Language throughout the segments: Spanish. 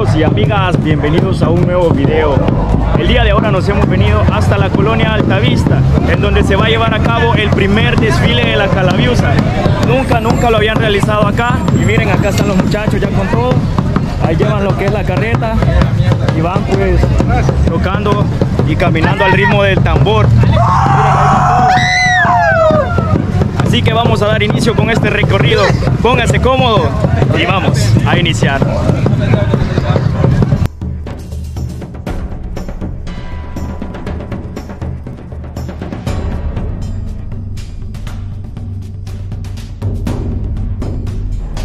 amigos y amigas, bienvenidos a un nuevo video. El día de ahora nos hemos venido hasta la colonia Altavista, en donde se va a llevar a cabo el primer desfile de la calabiuza. Nunca lo habían realizado acá. Y miren, acá están los muchachos ya con todo. Ahí llevan lo que es la carreta y van pues tocando y caminando al ritmo del tambor. Así que vamos a dar inicio con este recorrido. Póngase cómodo y vamos a iniciar.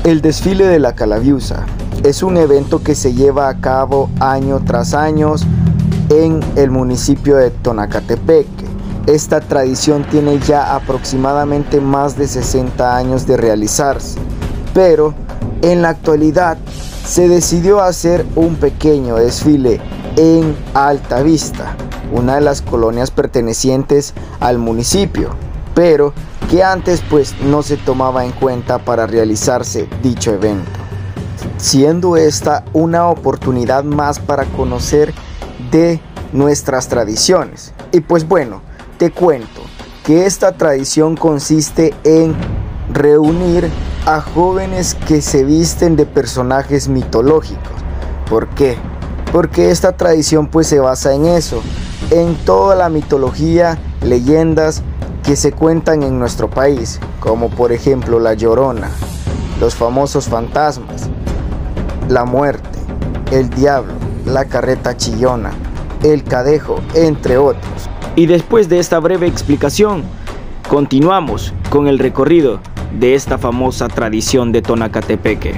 El desfile de la calabiuza es un evento que se lleva a cabo año tras año en el municipio de Tonacatepeque. Esta tradición tiene ya aproximadamente más de 60 años de realizarse, pero en la actualidad se decidió hacer un pequeño desfile en Altavista, una de las colonias pertenecientes al municipio, pero que antes pues no se tomaba en cuenta para realizarse dicho evento, siendo esta una oportunidad más para conocer de nuestras tradiciones. Y pues bueno, te cuento que esta tradición consiste en reunir a jóvenes que se visten de personajes mitológicos. ¿Por qué? Porque esta tradición pues se basa en eso, en toda la mitología, leyendas que se cuentan en nuestro país, como por ejemplo la Llorona, los famosos fantasmas, la muerte, el diablo, la carreta chillona, el cadejo, entre otros. Y después de esta breve explicación, continuamos con el recorrido de esta famosa tradición de Tonacatepeque.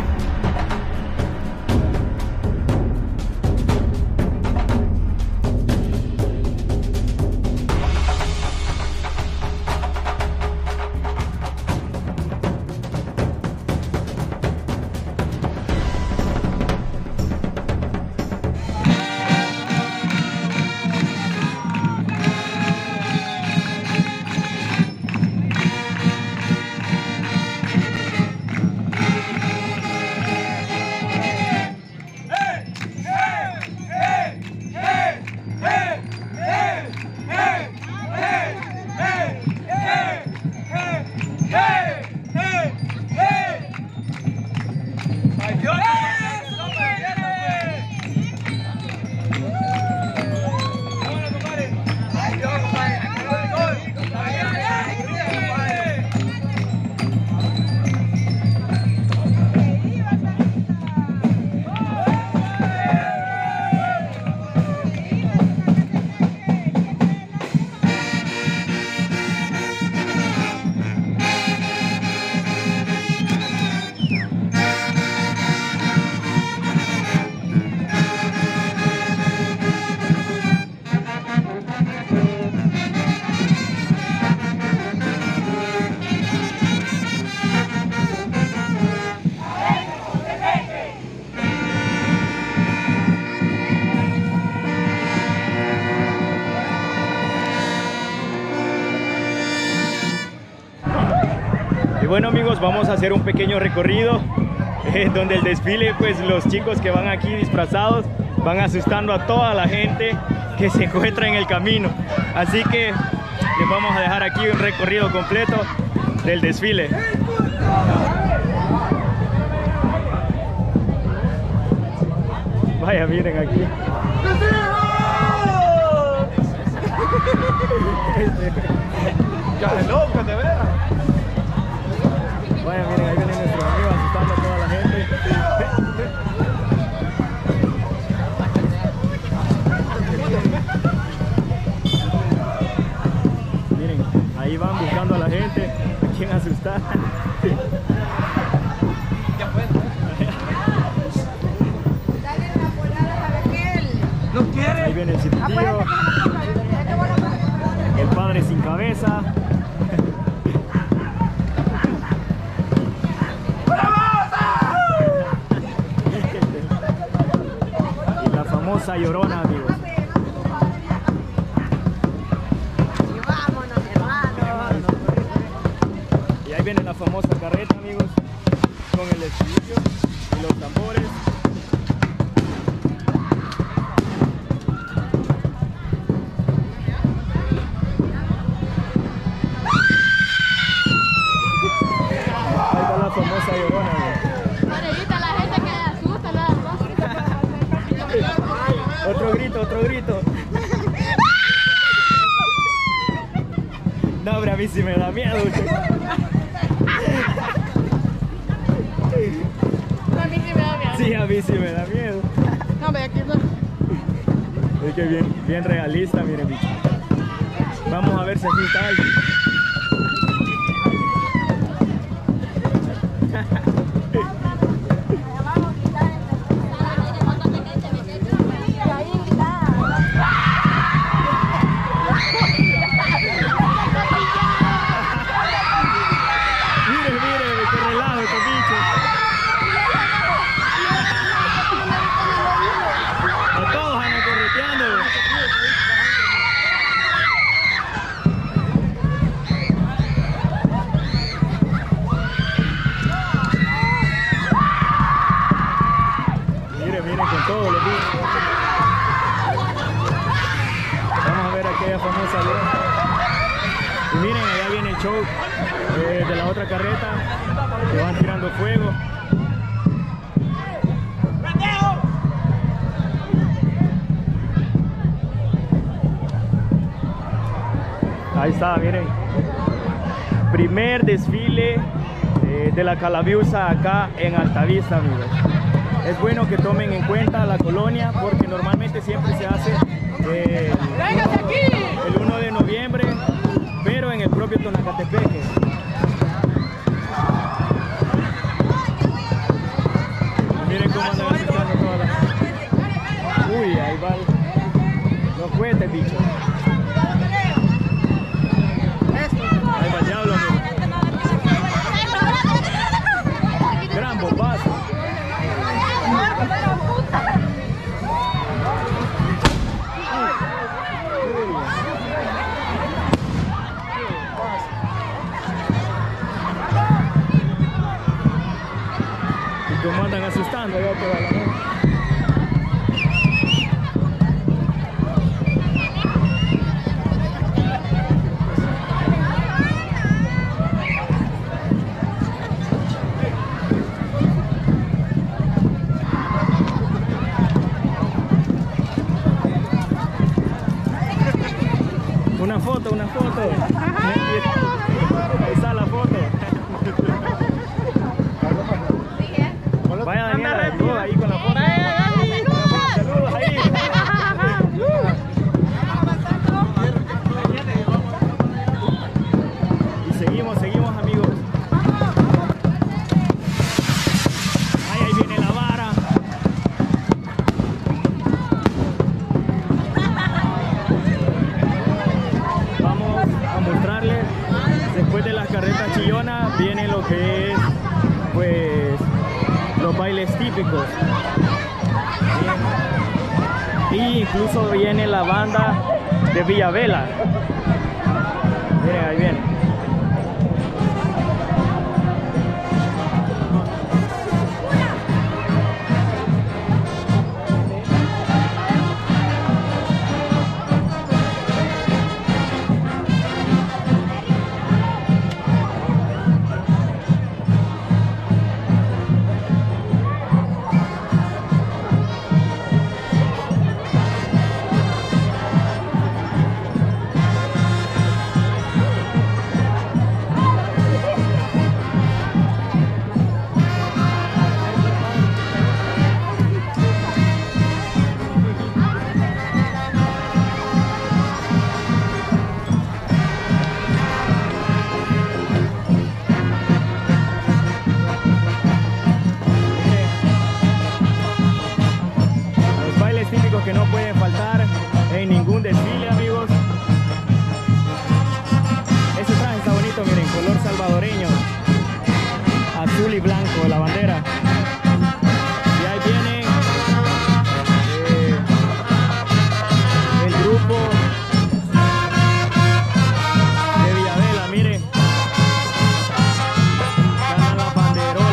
Bueno amigos, vamos a hacer un pequeño recorrido donde el desfile, pues los chicos que van aquí disfrazados van asustando a toda la gente que se encuentra en el camino. Así que les vamos a dejar aquí un recorrido completo del desfile. Vaya, miren aquí. ¡Ya de loca, te veas! Vaya, miren, ahí vienen nuestros amigos asustando a toda la gente. Miren, ahí van buscando a la gente, a quien asustar. Dale una volada a aquel. No quiere. Ahí viene el chiquitillo. El padre sin cabeza. Llorona, amigos. Y vámonos, hermano. Y ahí viene la famosa carreta, amigos, con el estribillo y los tambores. Otro grito, otro grito. No, hombre, a mí sí me da miedo. A mí sí me da miedo. Sí, a mí sí me da miedo. No, hombre, aquí no. Es que bien, bien realista, miren. Vamos a ver si aquí está alguien. De la otra carreta que van tirando fuego. Ahí está, miren, primer desfile de la calabiuza acá en Altavista, amigos. Es bueno que tomen en cuenta la colonia porque normalmente siempre se hace el 1 de noviembre, pero en el propio Tonacatepeque. Miren cómo andan visitando todas las... Uy, ahí va el... Los cohetes, bicho. Ahí va el diablo, amigo. Gran bombazo. Como andan asustando, yo toda la noche. Una foto, una foto. Ahí está la foto. Vaya Daniela, tú ahí con la foto. Saludos ahí. Y seguimos, seguimos, amigos. Ay, ahí viene la vara. Vamos a mostrarles. Después de las carretas chillonas viene lo que es, pues, los bailes típicos. Bien. Y incluso viene la banda de Villavela. Miren, ahí viene. Que no pueden faltar en ningún desfile, amigos. Este traje está bonito, miren, color salvadoreño, azul y blanco, la bandera. Y ahí viene el grupo de Villavela, miren. Ganan la banderola.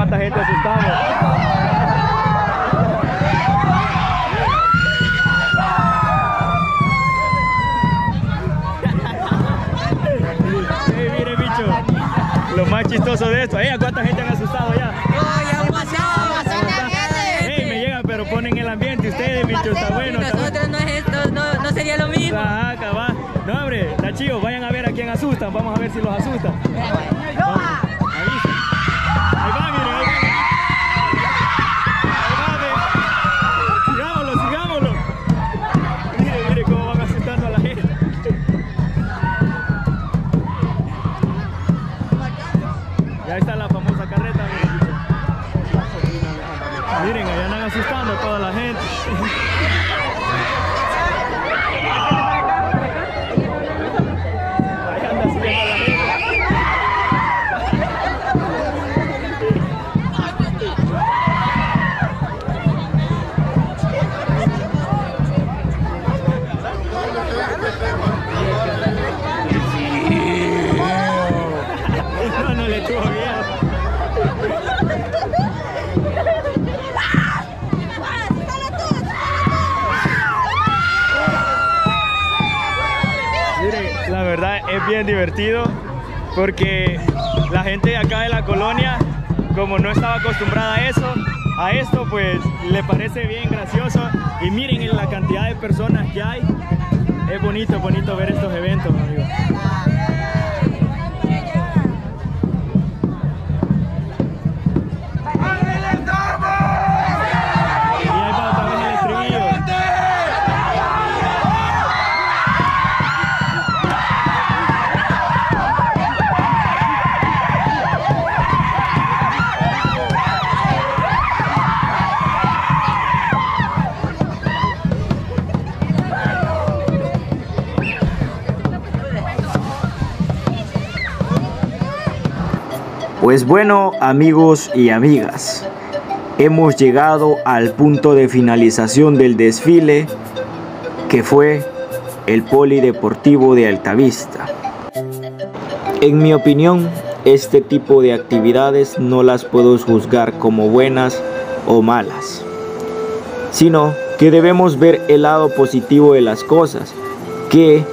cuánta gente asustamos. Lo más chistoso de esto, ¿a cuánta gente han asustado ya? Ya bastante gente. Me llegan, pero ponen el ambiente ustedes, bicho, está bueno. Nosotros no es esto, no sería lo mismo. Ajá, cabal. No, hombre, la chivo, vayan a ver a quién asustan, vamos a ver si los asustan. ¡Loja! Ahí va, miren, ahí va. Ahí va, sigámoslo. Miren cómo van asustando a la gente. Ya está la famosa carreta, miren. Miren, allá andan asustando a toda la gente. Ahí anda asustando a la gente. No, no le estuvo bien. La verdad es bien divertido porque la gente acá de la colonia, como no estaba acostumbrada a eso, a esto, pues le parece bien gracioso. Y miren la cantidad de personas que hay. Es bonito, ver estos eventos, amigos. Pues bueno, amigos y amigas, hemos llegado al punto de finalización del desfile que fue el Polideportivo de Altavista. En mi opinión, este tipo de actividades no las puedo juzgar como buenas o malas, sino que debemos ver el lado positivo de las cosas, que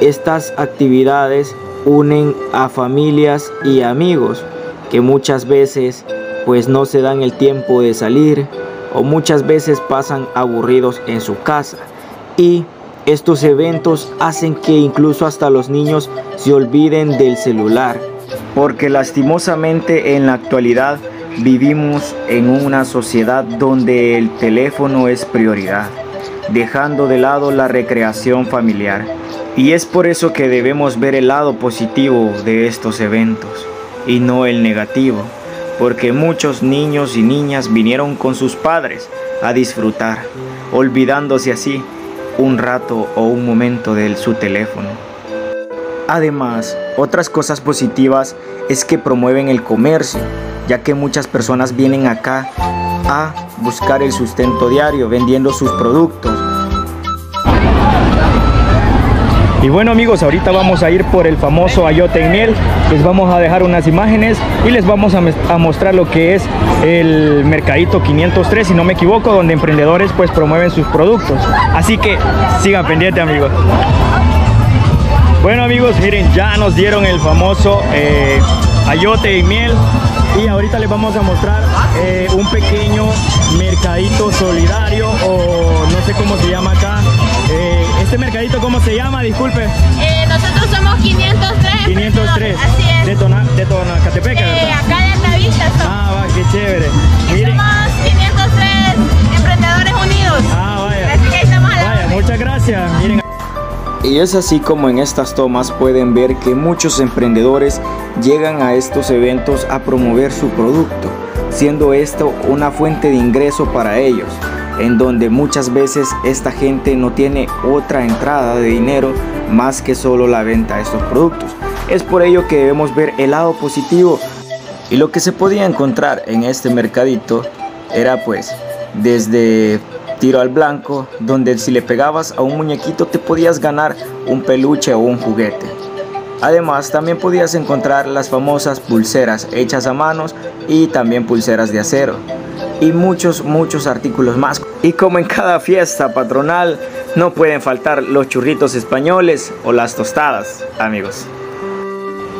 estas actividades unen a familias y amigos que muchas veces pues no se dan el tiempo de salir o muchas veces pasan aburridos en su casa, y estos eventos hacen que incluso hasta los niños se olviden del celular, porque lastimosamente en la actualidad vivimos en una sociedad donde el teléfono es prioridad, dejando de lado la recreación familiar, y es por eso que debemos ver el lado positivo de estos eventos y no el negativo, porque muchos niños y niñas vinieron con sus padres a disfrutar, olvidándose así un rato o un momento de su teléfono. Además, otras cosas positivas es que promueven el comercio, ya que muchas personas vienen acá a buscar el sustento diario vendiendo sus productos. Y bueno, amigos, ahorita vamos a ir por el famoso Ayote y Miel. Les vamos a dejar unas imágenes y les vamos a mostrar lo que es el Mercadito 503, si no me equivoco, donde emprendedores pues promueven sus productos. Así que sigan pendientes, amigos. Bueno, amigos, miren, ya nos dieron el famoso Ayote y Miel. Y ahorita les vamos a mostrar un pequeño mercadito solidario, o no sé cómo se llama acá. ¿Este mercadito cómo se llama? Disculpe. Nosotros somos 503. 503. Así es. De Tonacatepeque, ¿verdad? Acá de Altavista somos. Ah, va, qué chévere. Miren. Somos 503 Emprendedores Unidos. Ah, vaya. Así que ahí estamos a la vaya, muchas gracias. Miren. Y es así como en estas tomas pueden ver que muchos emprendedores llegan a estos eventos a promover su producto, siendo esto una fuente de ingreso para ellos, en donde muchas veces esta gente no tiene otra entrada de dinero más que solo la venta de estos productos. Es por ello que debemos ver el lado positivo, y lo que se podía encontrar en este mercadito era pues desde tiro al blanco, donde si le pegabas a un muñequito te podías ganar un peluche o un juguete. Además, también podías encontrar las famosas pulseras hechas a manos y también pulseras de acero y muchos artículos más. Y como en cada fiesta patronal, no pueden faltar los churritos españoles o las tostadas, amigos.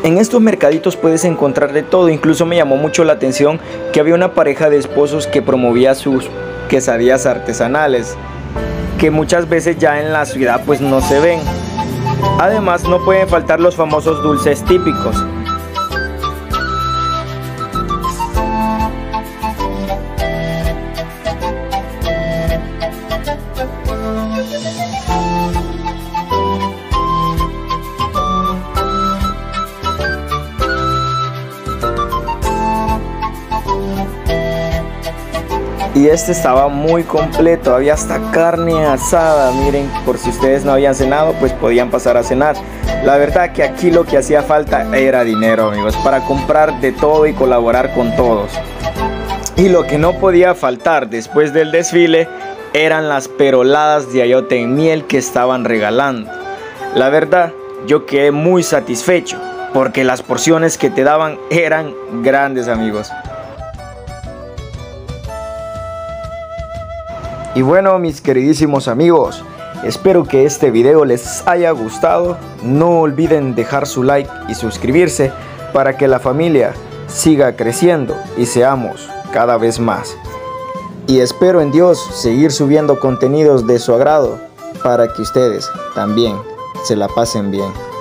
En estos mercaditos puedes encontrar de todo. Incluso me llamó mucho la atención que había una pareja de esposos que promovía sus quesadillas artesanales, que muchas veces ya en la ciudad pues no se ven. Además, no pueden faltar los famosos dulces típicos. Y este estaba muy completo, había hasta carne asada, miren, por si ustedes no habían cenado, pues podían pasar a cenar. La verdad que aquí lo que hacía falta era dinero, amigos, para comprar de todo y colaborar con todos. Y lo que no podía faltar después del desfile eran las peroladas de Ayote y Miel que estaban regalando. La verdad, yo quedé muy satisfecho, porque las porciones que te daban eran grandes, amigos. Y bueno, mis queridísimos amigos, espero que este video les haya gustado. No olviden dejar su like y suscribirse para que la familia siga creciendo y seamos cada vez más. Y espero en Dios seguir subiendo contenidos de su agrado para que ustedes también se la pasen bien.